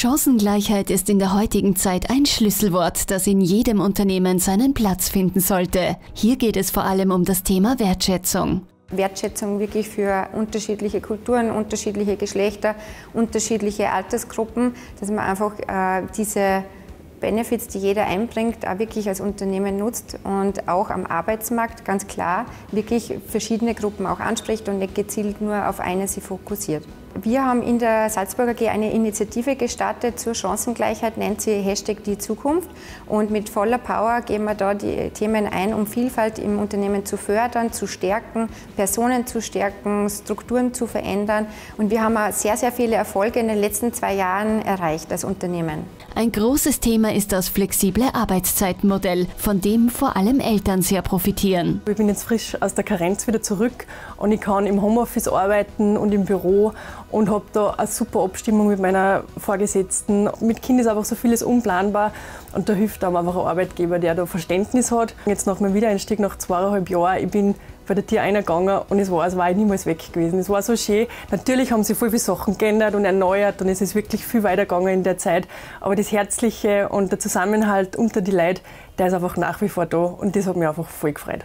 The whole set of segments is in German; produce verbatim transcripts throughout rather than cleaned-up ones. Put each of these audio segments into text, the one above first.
Chancengleichheit ist in der heutigen Zeit ein Schlüsselwort, das in jedem Unternehmen seinen Platz finden sollte. Hier geht es vor allem um das Thema Wertschätzung. Wertschätzung wirklich für unterschiedliche Kulturen, unterschiedliche Geschlechter, unterschiedliche Altersgruppen, dass man einfach äh, diese Benefits, die jeder einbringt, auch wirklich als Unternehmen nutzt und auch am Arbeitsmarkt ganz klar wirklich verschiedene Gruppen auch anspricht und nicht gezielt nur auf eine sie fokussiert. Wir haben in der Salzburger A G eine Initiative gestartet zur Chancengleichheit, nennt sie Hashtag die Zukunft. Und mit voller Power gehen wir da die Themen ein, um Vielfalt im Unternehmen zu fördern, zu stärken, Personen zu stärken, Strukturen zu verändern. Und wir haben auch sehr, sehr viele Erfolge in den letzten zwei Jahren erreicht als Unternehmen. Ein großes Thema ist das flexible Arbeitszeitmodell, von dem vor allem Eltern sehr profitieren. Ich bin jetzt frisch aus der Karenz wieder zurück und ich kann im Homeoffice arbeiten und im Büro. Und habe da eine super Abstimmung mit meiner Vorgesetzten. Mit Kind ist einfach so vieles unplanbar und da hilft einem einfach ein Arbeitgeber, der da Verständnis hat. Jetzt nach meinem Wiedereinstieg nach zweieinhalb Jahren, ich bin bei der Tür reingegangen und es war, es war ich niemals weg gewesen. Es war so schön. Natürlich haben sie viel, viele Sachen geändert und erneuert und es ist wirklich viel weitergegangen in der Zeit. Aber das Herzliche und der Zusammenhalt unter die Leute, der ist einfach nach wie vor da und das hat mich einfach voll gefreut.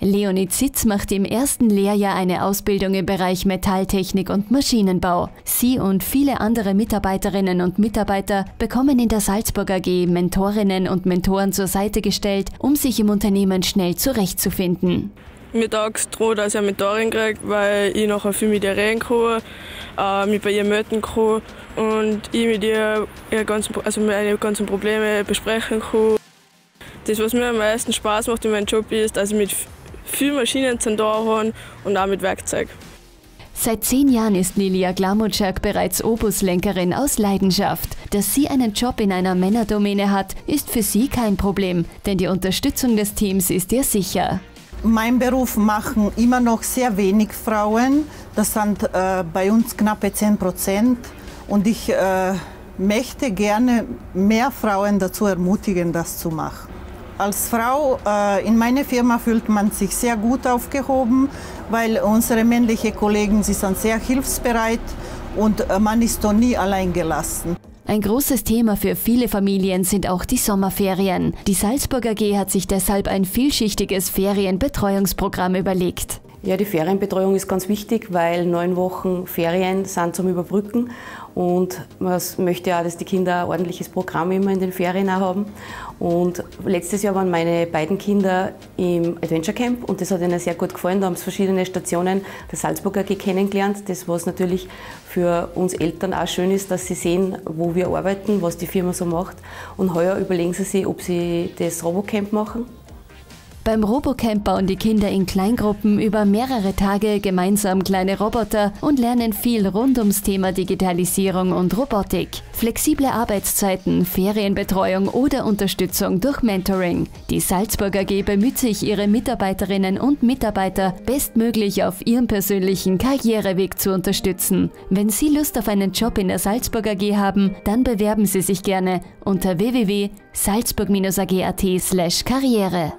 Leonid Sitz macht im ersten Lehrjahr eine Ausbildung im Bereich Metalltechnik und Maschinenbau. Sie und viele andere Mitarbeiterinnen und Mitarbeiter bekommen in der Salzburger A G Mentorinnen und Mentoren zur Seite gestellt, um sich im Unternehmen schnell zurechtzufinden. Mir taugt es daran, dass ich eine Mentorin kriege, weil ich nachher viel mit ihr reden kann, äh, mich bei ihr melden kann und ich mit ihr ihre ganzen, also meine ganzen Probleme besprechen kann. Das, was mir am meisten Spaß macht in meinem Job, ist, dass ich mit viele Maschinen sind da und auch mit Werkzeug. Seit zehn Jahren ist Lilia Glamutschak bereits Obuslenkerin aus Leidenschaft. Dass sie einen Job in einer Männerdomäne hat, ist für sie kein Problem, denn die Unterstützung des Teams ist ihr sicher. Mein Beruf machen immer noch sehr wenig Frauen. Das sind äh, bei uns knappe zehn Prozent. Und ich äh, möchte gerne mehr Frauen dazu ermutigen, das zu machen. Als Frau äh, in meiner Firma fühlt man sich sehr gut aufgehoben, weil unsere männlichen Kollegen sie sind sehr hilfsbereit und äh, man ist doch nie allein gelassen. Ein großes Thema für viele Familien sind auch die Sommerferien. Die Salzburger A G hat sich deshalb ein vielschichtiges Ferienbetreuungsprogramm überlegt. Ja, die Ferienbetreuung ist ganz wichtig, weil neun Wochen Ferien sind zum Überbrücken und man möchte ja, dass die Kinder ein ordentliches Programm immer in den Ferien auch haben. Und letztes Jahr waren meine beiden Kinder im Adventure.camp und das hat ihnen sehr gut gefallen. Da haben sie verschiedene Stationen der Salzburger A G kennengelernt. Das, was natürlich für uns Eltern auch schön ist, dass sie sehen, wo wir arbeiten, was die Firma so macht. Und heuer überlegen sie sich, ob sie das Robocamp machen. Beim Robocamp bauen die Kinder in Kleingruppen über mehrere Tage gemeinsam kleine Roboter und lernen viel rund ums Thema Digitalisierung und Robotik. Flexible Arbeitszeiten, Ferienbetreuung oder Unterstützung durch Mentoring. Die Salzburger A G bemüht sich, ihre Mitarbeiterinnen und Mitarbeiter bestmöglich auf ihrem persönlichen Karriereweg zu unterstützen. Wenn Sie Lust auf einen Job in der Salzburger A G haben, dann bewerben Sie sich gerne unter w w w punkt salzburg-ag punkt at slash karriere.